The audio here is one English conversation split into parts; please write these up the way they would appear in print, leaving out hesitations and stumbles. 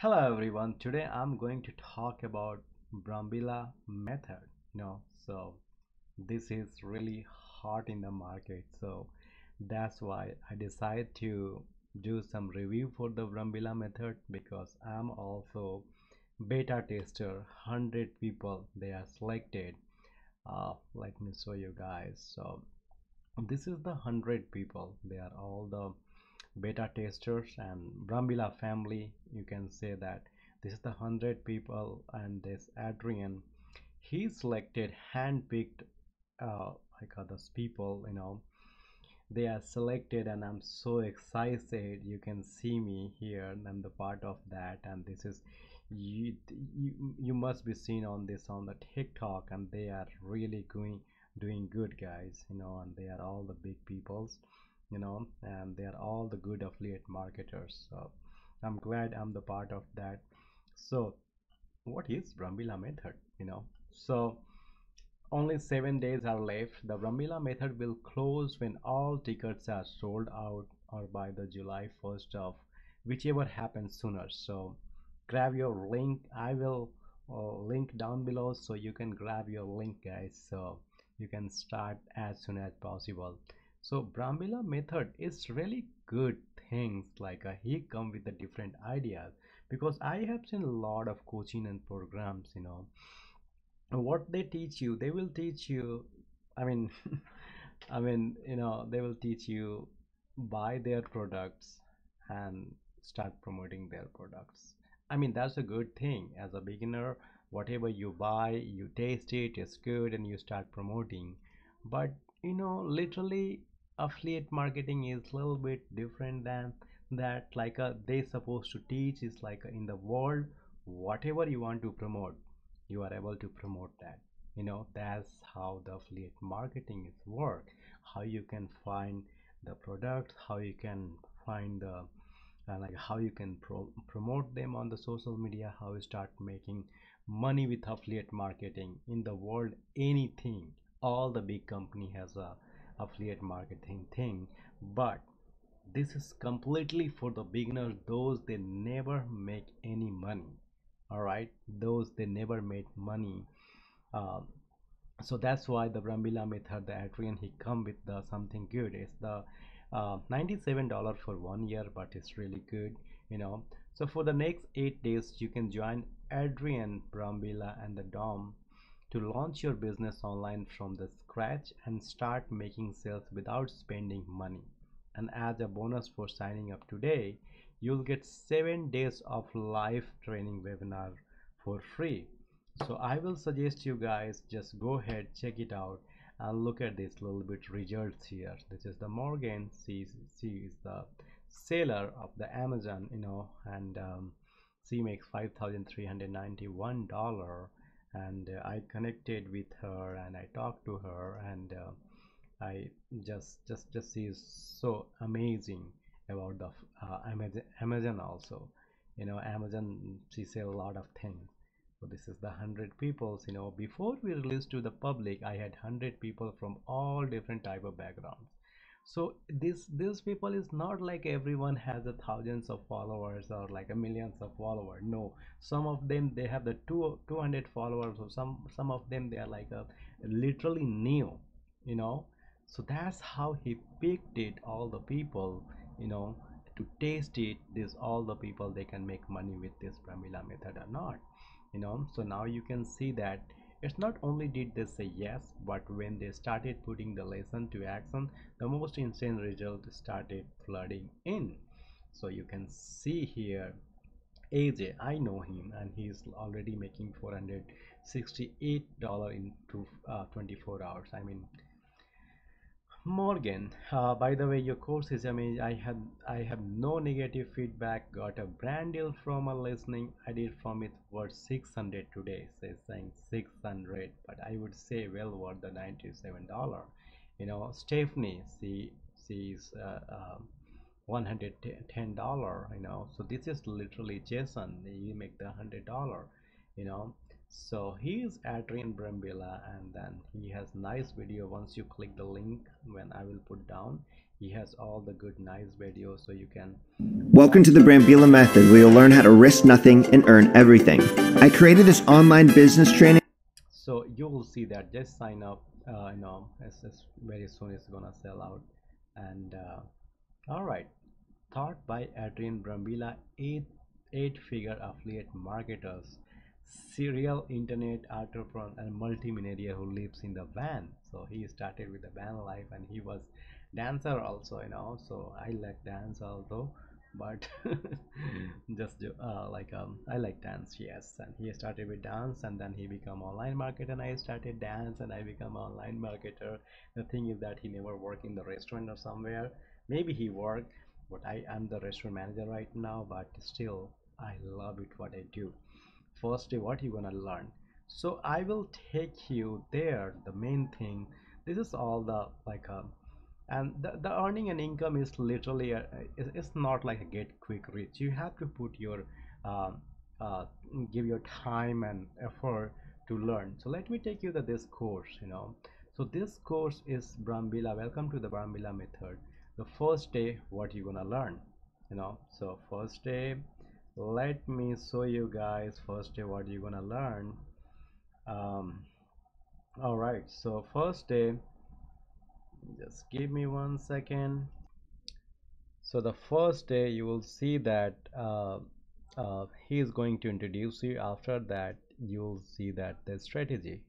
Hello everyone, today I'm going to talk about Brambila method. So this is really hot in the market, so that's why I decided to do some review for the Brambila method, because I'm also beta tester. 100 people they are selected. Let me show you guys. So this is the 100 people, they are all the beta testers and Brambila family, you can say that this is the 100 people. And this Adrian, he selected handpicked like others people, they are selected, and I'm so excited. You can see me here, I'm the part of that. And this is you must be seen on this on the TikTok, and they are really doing good, guys, and they are all the big peoples, and they are all the good affiliate marketers. So I'm glad I'm the part of that. So what is Brambila method? So only 7 days are left. The Brambila method will close when all tickets are sold out, or by the July 1st of whichever happens sooner. So grab your link. I will link down below, so you can grab your link, guys, so you can start as soon as possible. So Brambila method is really good things, like he come with the different ideas, because I have seen a lot of coaching and programs, what they teach you, they will teach you, they will teach you buy their products and start promoting their products. That's a good thing as a beginner. Whatever you buy, you taste it, it's good, and you start promoting. But literally affiliate marketing is a little bit different than that. Like they supposed to teach is like in the world, whatever you want to promote, you are able to promote that. That's how the affiliate marketing is work. How you can find the products, how you can find the how you can promote them on the social media, how you start making money with affiliate marketing in the world. Anything, all the big company has a affiliate marketing thing, but this is completely for the beginners. Those they never make any money, all right, those they never made money. So that's why the Brambila method, the Adrian, he come with the something good. It's the $97 for 1 year, but it's really good, So for the next 8 days, you can join Adrian Brambila and the Dom to launch your business online from the scratch and start making sales without spending money. And as a bonus for signing up today, you'll get 7 days of live training webinar for free. So I will suggest you guys just go ahead, check it out, and look at this little bit results here. This is the Morgan. She is the seller of the Amazon, and she makes $5,391. And I connected with her and I talked to her, and I just she is so amazing about the Amazon also, Amazon, she sells a lot of things. So this is the 100 people, before we released to the public, I had 100 people from all different type of backgrounds. So this people is not like everyone has thousands of followers or like millions of followers. No, some of them they have the 200 followers, or some of them they are like a literally new, So that's how he picked it, all the people, to taste it. This all the people they can make money with this Brambila method or not, So now you can see that it's not only did they say yes, but when they started putting the lesson to action, the most insane result started flooding in. So you can see here, AJ, I know him, and he's already making $468 in 24 hours. Morgan, by the way, your course is amazing. I have no negative feedback. Got a brand deal from a listening. I did from it worth 600 today. Says saying 600, but I would say well worth the $97. Stephanie, she's $110. So this is literally Jason. You make the $100. So he is Adrian Brambila, and then he has nice video. Once you click the link, when I will put down, He has all the good, nice videos so you can... Welcome to the Brambila Method, where you'll learn how to risk nothing and earn everything. I created this online business training. So you will see that. Just sign up. Very soon it's going to sell out. And all right. Taught by Adrian Brambila, eight-figure affiliate marketers, serial internet entrepreneur, and multimillionaire who lives in the van. So he started with the van life, and he was dancer also, so I like dance also, but I like dance, yes. And he started with dance, and then he become online marketer, and I started dance, and I become online marketer. The thing is that he never worked in the restaurant or somewhere. Maybe he worked, but I am the restaurant manager right now, but still I love it what I do. Firstly, what you gonna learn? So I will take you there. The main thing, this is all the and the earning and income is literally it's not like a get quick rich. You have to put your give your time and effort to learn. So let me take you to this course. So this course is Brambila. Welcome to the Brambila Method. The first day, what you gonna learn? So first day, let me show you guys. First day, what you gonna learn? All right. So first day. Just give me 1 second. So the first day you will see that he is going to introduce you. After that, you will see that the strategy,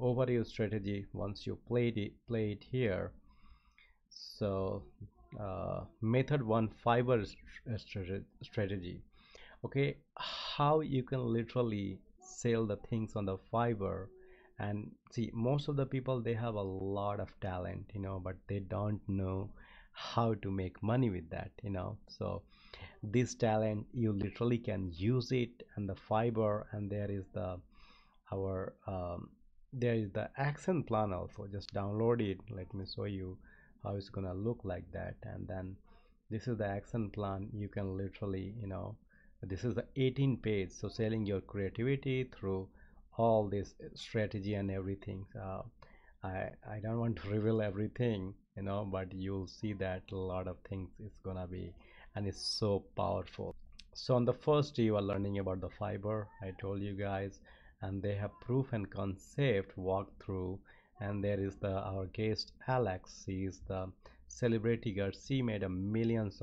overview strategy, once you play it here. So method 1, Fiverr strategy. Okay, how you can literally sell the things on the Fiverr. And see, most of the people, they have a lot of talent, but they don't know how to make money with that, so this talent you literally can use it. And the Fiverr, and there is the there is the action plan also. Just download it. Let me show you how it's gonna look like that. And then this is the action plan. You can literally, this is the 18-page, so selling your creativity through all this strategy and everything. I don't want to reveal everything, but you'll see that a lot of things is gonna be, and it's so powerful. So on the first day, you are learning about the Fiverr, I told you guys, and they have proof and concept walkthrough. And there is the our guest Alex. He is the celebrity girl. She made $millions,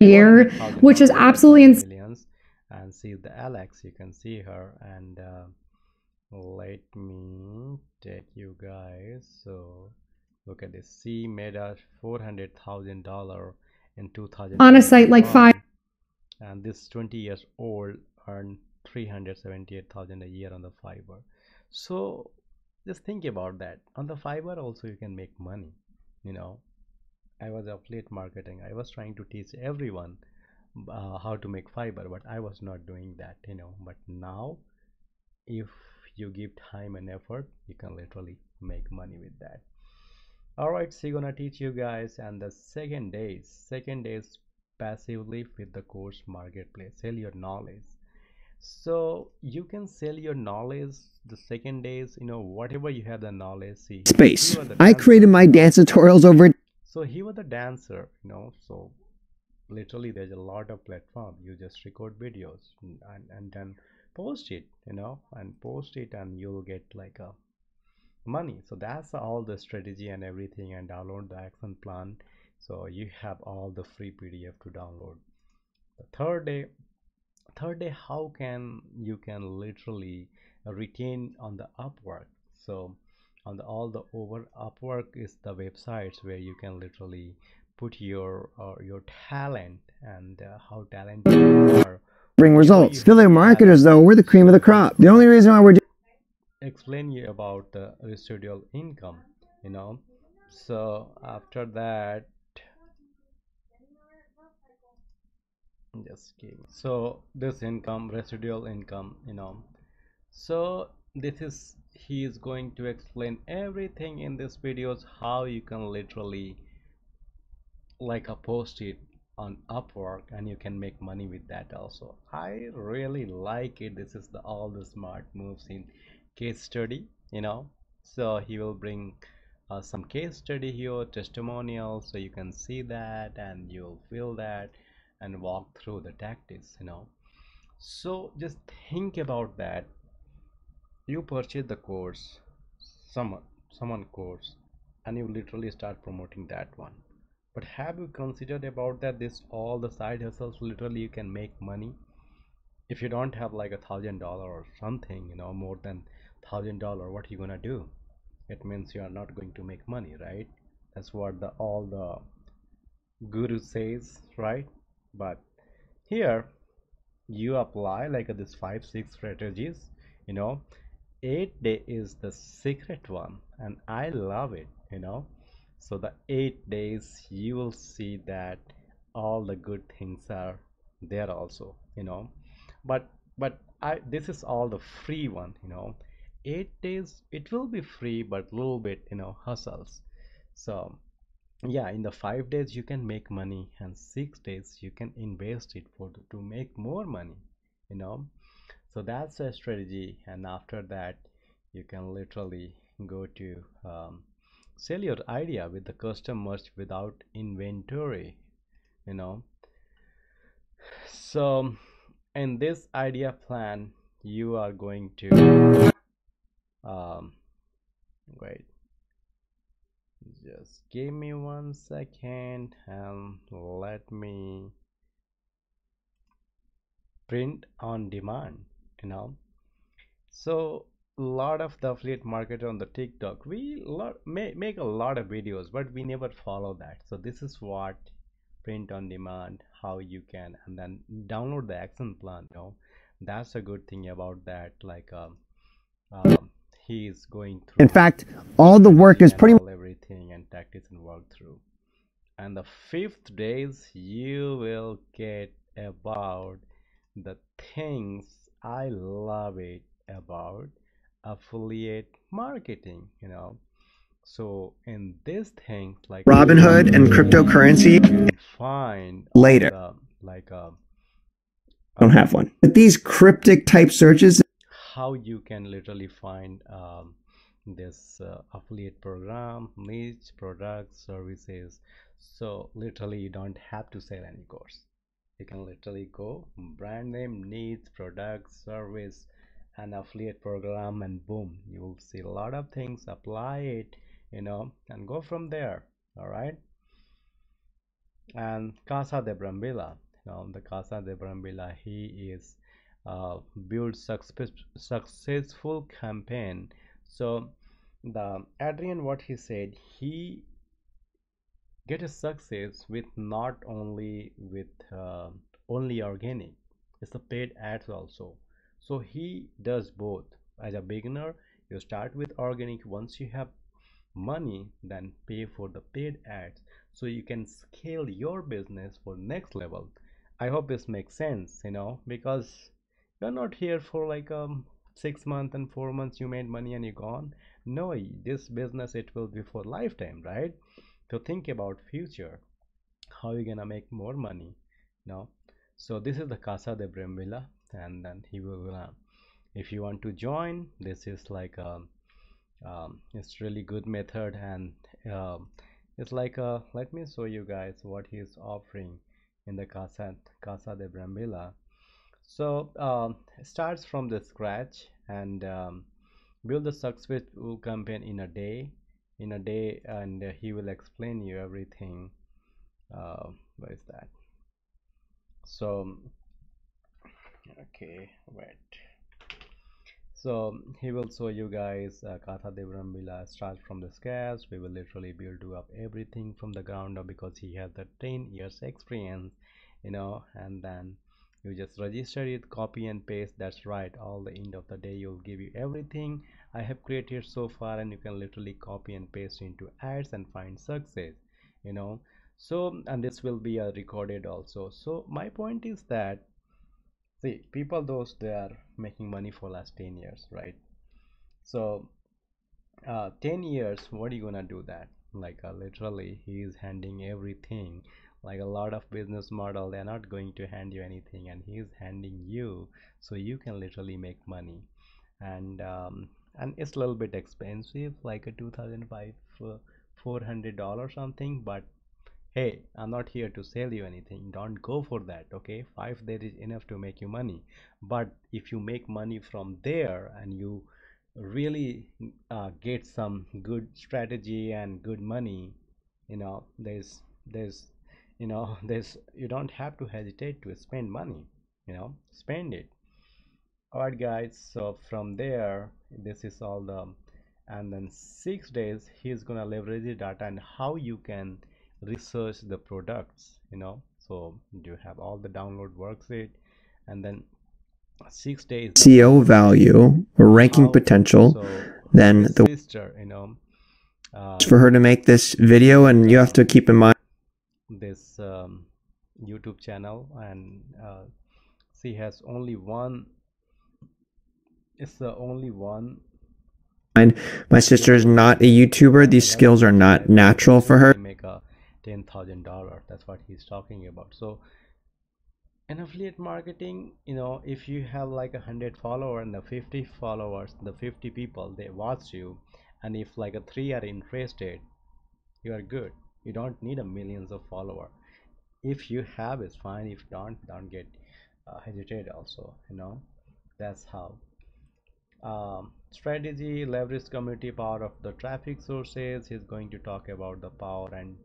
year, which is absolutely insane. And see the Alex, you can see her. And let me take you guys. So look at this. She made us $400,000 in 2000 on a site like Fiverr. And this 20-year-old earned $378,000 a year on the Fiverr. So just think about that. On the Fiverr also you can make money. I was affiliate marketing. I was trying to teach everyone how to make Fiverr, but I was not doing that, but now if you give time and effort, you can literally make money with that. All right, so you're gonna teach you guys. And the second day is passively with the course marketplace, sell your knowledge. So you can sell your knowledge. The second day is, whatever you have the knowledge, see space. I created my dance tutorials over. So he was a dancer, so literally there's a lot of platform. You just record videos and then post it, and you'll get like a money. So that's all the strategy and everything. And download the action plan. So you have all the free PDF to download. The third day, how can you can literally retain on the Upwork. So on the Upwork is the websites where you can literally put your talent and how talented you are. Bring results. Affiliate marketers, though, we're the cream of the crop. The only reason why we're explain you about the residual income, So after that, just kidding. So this income, residual income, So this is he is going to explain everything in this videos, how you can literally post it on Upwork and you can make money with that also. I really like it. This is all the smart moves in case study, so he will bring some case study here, testimonials, so you can see that and you'll feel that and walk through the tactics, you know. So just think about that. You purchase the course, someone course, and you literally start promoting that one. But have you considered about that this all the side hustles literally you can make money? If you don't have like $1,000 or something, you know, more than $1,000, what are you gonna do? It means you are not going to make money, right? That's what the all the guru says, right? But here you apply like this 5-6 strategies, you know. 8-day is the secret one and I love it, you know. So the 8 days you will see that all the good things are there also, you know. But this is all the free one, you know. 8 days it will be free, but little bit, you know, hustles. So yeah, in the 5 days you can make money, and 6 days you can invest it for to make more money, you know. So that's a strategy. And after that you can literally go to sell your idea with the customers without inventory, you know. So in this idea plan you are going to wait, just give me 1 second and let me print on demand, you know. So a lot of the affiliate marketer on the TikTok, we make a lot of videos, but we never follow that. So this is what print on demand, how you can, and then download the action plan, you know. That's a good thing about that, like he is going through, in fact all the work is pretty much everything and tactics and work through. And the 5th days you will get about the things I love it about affiliate marketing, you know. So in this thing like Robinhood and cryptocurrency, find later the, like I don't have one, but these cryptic type searches, how you can literally find this affiliate program, niche, products, services. So literally you don't have to sell any course. You can literally go brand name, niche, product, service, and affiliate program, and boom, you will see a lot of things, apply it, you know, and go from there. All right. And Casa de Brambila, you know, the Casa de Brambila, he is build successful campaign. So the Adrian, what he said, he get a success with not only with only organic, it's a paid ads also. So he does both. As a beginner you start with organic, once you have money then pay for the paid ads, so you can scale your business for next level. I hope this makes sense, you know, because you're not here for like 6 months and 4 months you made money and you're gone. No, this business it will be for lifetime, right? So think about future, how you're gonna make more money, you know. So this is the Casa de Brambila, and then he will if you want to join, this is like it's really good method. And it's like let me show you guys what he is offering in the Casa de Brambila. So starts from the scratch and build a successful campaign in a day, and he will explain you everything. What is that? So okay, wait, so he will show you guys Casa de Brambila starts from the scratch. We will literally build up everything from the ground up because he has the 10 years experience, you know. And then you just register it, copy and paste, that's right, all the end of the day you'll give you everything I have created so far, and you can literally copy and paste into ads and find success, you know. So and this will be recorded also. So my point is that, see, people those they are making money for last 10 years, right? So 10 years what are you gonna do that? Like literally he is handing everything. Like a lot of business model, they're not going to hand you anything, and he's handing you, so you can literally make money. And it's a little bit expensive, like a 2,500 $400 or something, but hey, I'm not here to sell you anything. Don't go for that, okay? $5 is enough to make you money. But if you make money from there and you really get some good strategy and good money, you know, you don't have to hesitate to spend money, you know, spend it. All right, guys, so from there, this is all the, and then 6 days, he's gonna leverage the data and how you can research the products, you know. So you have all the download worksheet, and then 6 days SEO value or ranking potential, so then the sister, you know, for her to make this video. And you have to keep in mind this YouTube channel, and she has only one, it's the only one. And my sister is not a YouTuber. These skills are not natural for her. Make a $10,000, that's what he's talking about. So in affiliate marketing, you know, if you have like 100 followers and the 50 followers, the 50 people, they watch you, and if like a 3 are interested, you are good. You don't need a millions of followers. If you have, it's fine. If don't get hesitate also, you know. That's how strategy, leverage community power of the traffic sources. He's going to talk about the power, and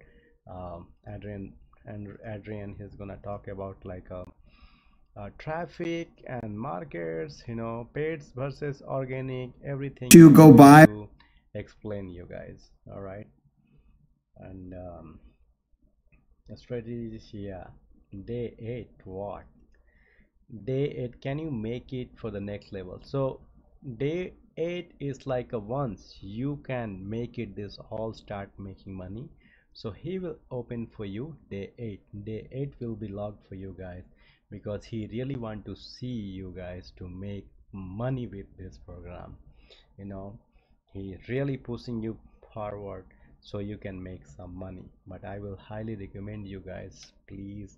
Adrian is gonna talk about like traffic and markets, you know, paid versus organic, everything to go by, to explain you guys. All right, and strategies here. Day 8, what? Day 8, can you make it for the next level? So day 8 is like a once you can make it, this all start making money. So he will open for you day 8. Day 8 will be logged for you guys, because he really want to see you guys to make money with this program, you know. He really pushing you forward so you can make some money. But I will highly recommend you guys, please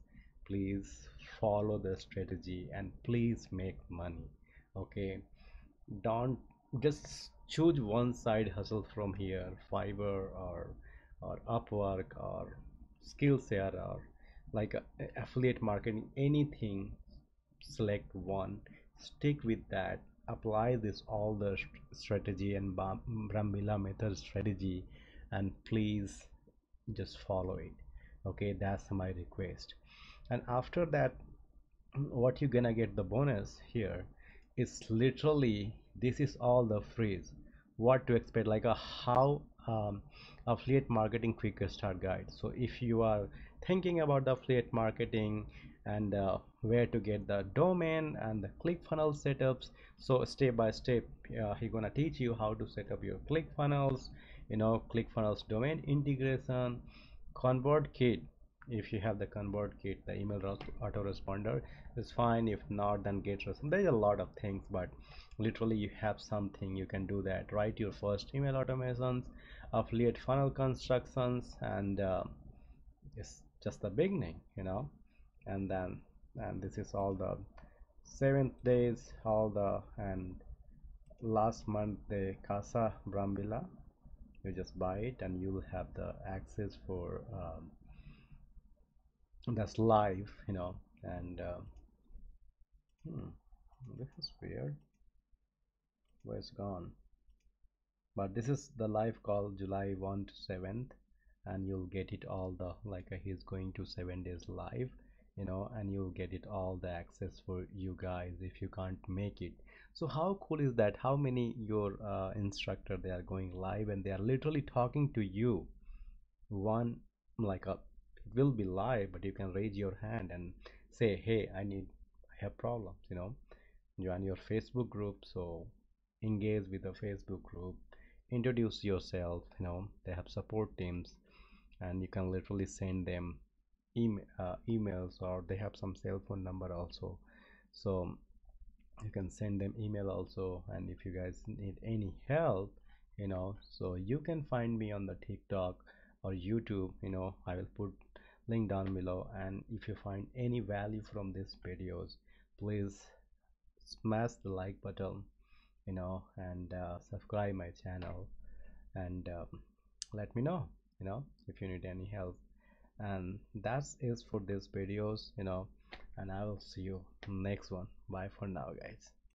follow the strategy and please make money, okay? Don't just choose one side hustle from here, Fiverr or Upwork or Skillshare or like affiliate marketing, anything. Select one, stick with that, apply this all the strategy and Brambila method strategy, and please just follow it, okay? That's my request. And after that, what you're gonna get the bonus here is literally, this is all the freeze, what to expect, like a how affiliate marketing quicker start guide. So if you are thinking about the affiliate marketing and where to get the domain and the ClickFunnels setups, so step by step he's gonna teach you how to set up your ClickFunnels, you know, ClickFunnels domain integration, ConvertKit. If you have the ConvertKit, the email autoresponder is fine. If not, then GetResponse. There's a lot of things, but literally you have something you can do that. Write your first email automations, affiliate funnel constructions, and it's just the beginning, you know. And then, and this is all the 7 days, all the, and last month the Casa Brambila. You just buy it, and you will have the access for. That's live, you know. And this is weird, where it's gone, but this is the live call July 1 to 7th, and you'll get it all the, like he's going to 7 days live, you know, and you'll get it all the access for you guys if you can't make it. So how cool is that? How many your instructor, they are going live and they are literally talking to you. One, like a, it will be live, but you can raise your hand and say, hey, I have problems, you know. Join your Facebook group, so engage with the Facebook group, introduce yourself, you know. They have support teams, and you can literally send them emails, or they have some cell phone number also, so you can send them email also. And if you guys need any help, you know, so you can find me on the TikTok or YouTube, you know. I will put link down below. And if you find any value from these videos, please smash the like button, you know, and subscribe my channel, and let me know, you know, if you need any help. And that's it for this videos, you know, and I will see you next one. Bye for now, guys.